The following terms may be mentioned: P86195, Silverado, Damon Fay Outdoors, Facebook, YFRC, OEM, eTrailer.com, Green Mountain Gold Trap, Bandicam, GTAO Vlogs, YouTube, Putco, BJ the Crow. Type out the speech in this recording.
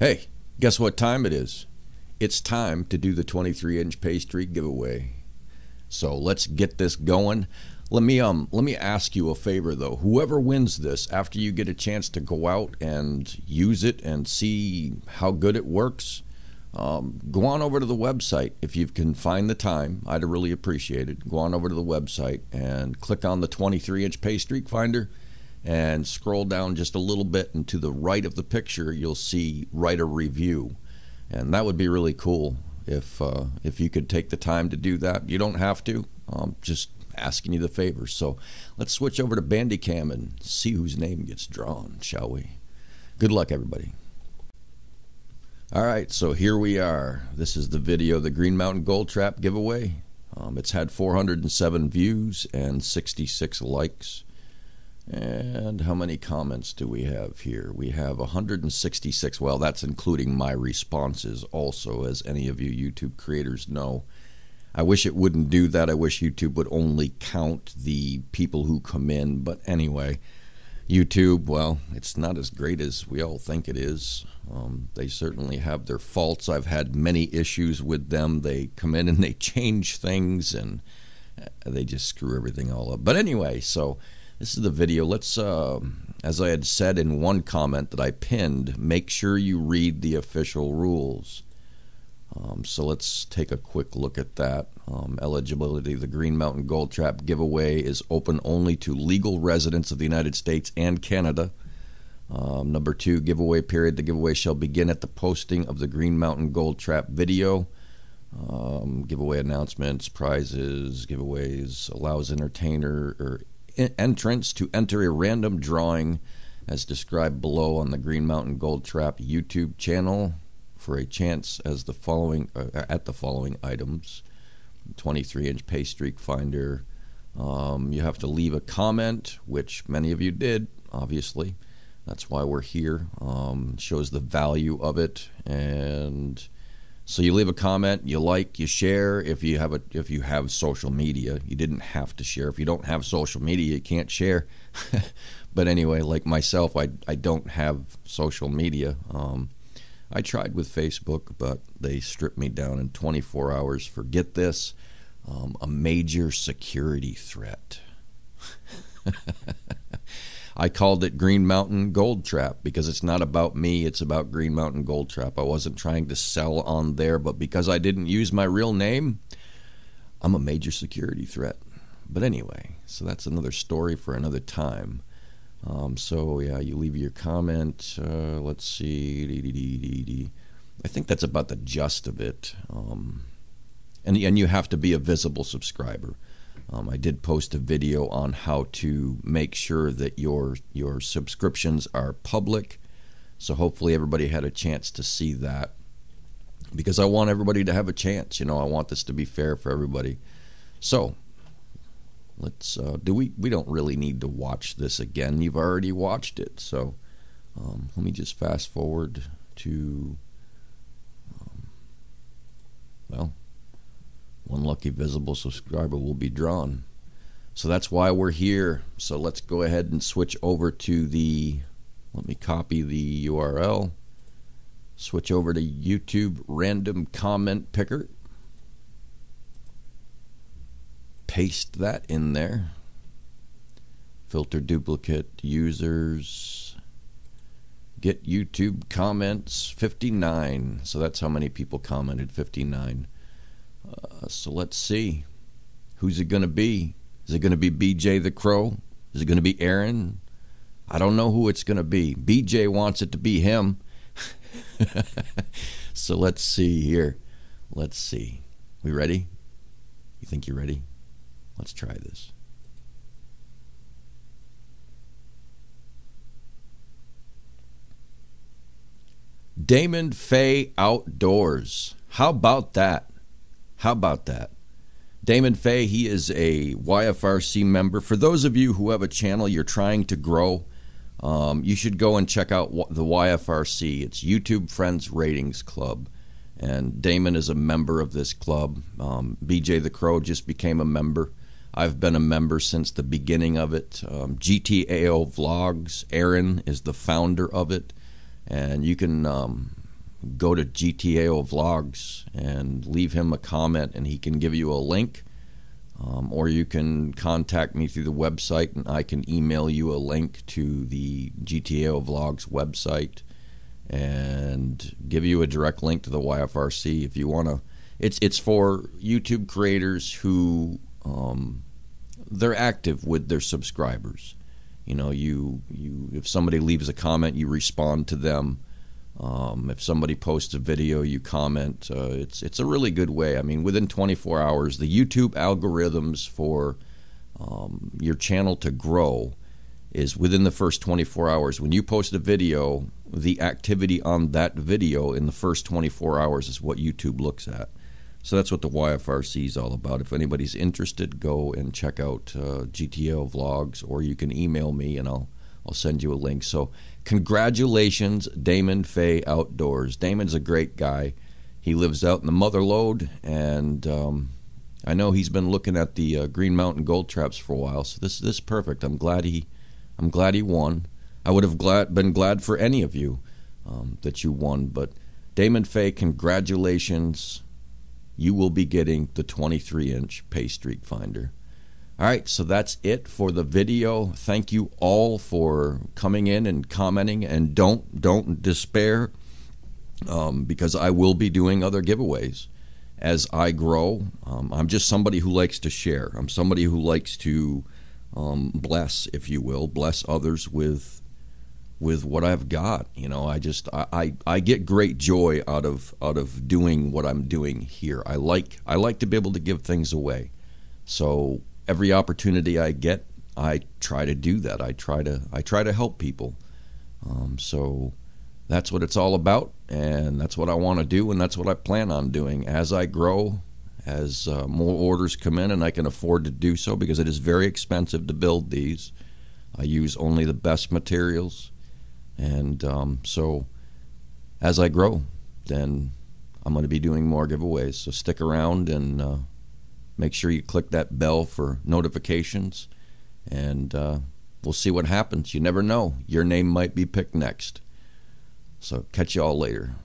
Hey, guess what time it is? It's time to do the 23-inch pastry giveaway. So let's get this going. Let me ask you a favor though. Whoever wins this, after you get a chance to go out and use it and see how good it works, go on over to the website if you can find the time. I'd really appreciate it. Go on over to the website and click on the 23-inch pastry finder and scroll down just a little bit, and to the right of the picture you'll see write a review, and that would be really cool if you could take the time to do that. You don't have to, just asking you the favor. So let's switch over to Bandicam and see whose name gets drawn, shall we? Good luck, everybody. All right, so here we are. This is the video, the Green Mountain Gold Trap giveaway. It's had 407 views and 66 likes. And how many comments do we have here? We have 166. Well, that's including my responses also, as any of you YouTube creators know. I wish it wouldn't do that. I wish YouTube would only count the people who come in. But anyway, YouTube, well, it's not as great as we all think it is. They certainly have their faults. I've had many issues with them. They come in and they change things, and they just screw everything all up. But anyway, so this is the video. Let's, as I had said in one comment that I pinned, make sure you read the official rules. So let's take a quick look at that. Eligibility. The Green Mountain Gold Trap giveaway is open only to legal residents of the United States and Canada. Number two, giveaway period. The giveaway shall begin at the posting of the Green Mountain Gold Trap video. Giveaway announcements, prizes, giveaways, allows entertainer or entrants to enter a random drawing as described below on the Green Mountain Gold Trap YouTube channel for a chance as the following at the following items: 23-inch pastry finder. You have to leave a comment, which many of you did, obviously. That's why we're here. Shows the value of it. And so you leave a comment, you like, you share. If you have social media, you didn't have to share. If you don't have social media, you can't share. But anyway, like myself, I don't have social media. I tried with Facebook, but they stripped me down in 24 hours. Forget this, a major security threat. I called it Green Mountain Gold Trap because it's not about me, it's about Green Mountain Gold Trap. I wasn't trying to sell on there, but because I didn't use my real name, I'm a major security threat. But anyway, so that's another story for another time. So yeah, you leave your comment. Let's see. I think that's about the gist of it. And you have to be a visible subscriber. I did post a video on how to make sure that your subscriptions are public. So hopefully everybody had a chance to see that, because I want everybody to have a chance. You know, I want this to be fair for everybody. So let's we don't really need to watch this again. You've already watched it. So let me just fast forward to well, one lucky visible subscriber will be drawn. So that's why we're here. So let's go ahead and switch over to the, let me copy the URL, switch over to YouTube random comment picker, paste that in there, filter duplicate users, get YouTube comments, 59. So that's how many people commented, 59. So let's see. Who's it going to be? Is it going to be BJ the Crow? Is it going to be Aaron? I don't know who it's going to be. BJ wants it to be him. So let's see here. Let's see. We ready? You think you're ready? Let's try this. Damon Fay Outdoors. How about that? How about that? Damon Fay, he is a YFRC member. For those of you who have a channel you're trying to grow, you should go and check out the YFRC. It's YouTube Friends Ratings Club. And Damon is a member of this club. BJ the Crow just became a member. I've been a member since the beginning of it. GTAO Vlogs, Aaron is the founder of it. And you can go to GTAO Vlogs and leave him a comment, and he can give you a link. Or you can contact me through the website, and I can email you a link to the GTAO Vlogs website and give you a direct link to the YFRC if you want to. It's for YouTube creators who they're active with their subscribers. You know, if somebody leaves a comment, you respond to them. If somebody posts a video, you comment. It's a really good way. I mean, within 24 hours, the YouTube algorithms for your channel to grow is within the first 24 hours. When you post a video, the activity on that video in the first 24 hours is what YouTube looks at. So that's what the YFRC is all about. If anybody's interested, go and check out GTAO Vlogs, or you can email me and I'll send you a link. So congratulations, Damon Fay Outdoors. Damon's a great guy. He lives out in the Mother Lode, and I know he's been looking at the Green Mountain Gold Traps for a while. So this is perfect. I'm glad he won. I would have been glad for any of you that you won, but Damon Fay, congratulations. You will be getting the 23-inch pay streak finder. All right, so that's it for the video. Thank you all for coming in and commenting, and don't despair, because I will be doing other giveaways as I grow. I'm just somebody who likes to share. I'm somebody who likes to bless, if you will, bless others with what I've got. You know, I get great joy out of doing what I'm doing here. I like to be able to give things away. So every opportunity I get, I try to do that. I try to help people. So that's what it's all about, and that's what I want to do, and that's what I plan on doing as I grow, as more orders come in, and I can afford to do so, because it is very expensive to build these. I use only the best materials, and so as I grow, then I'm going to be doing more giveaways. So stick around and make sure you click that bell for notifications, and we'll see what happens. You never know. Your name might be picked next. So catch you all later.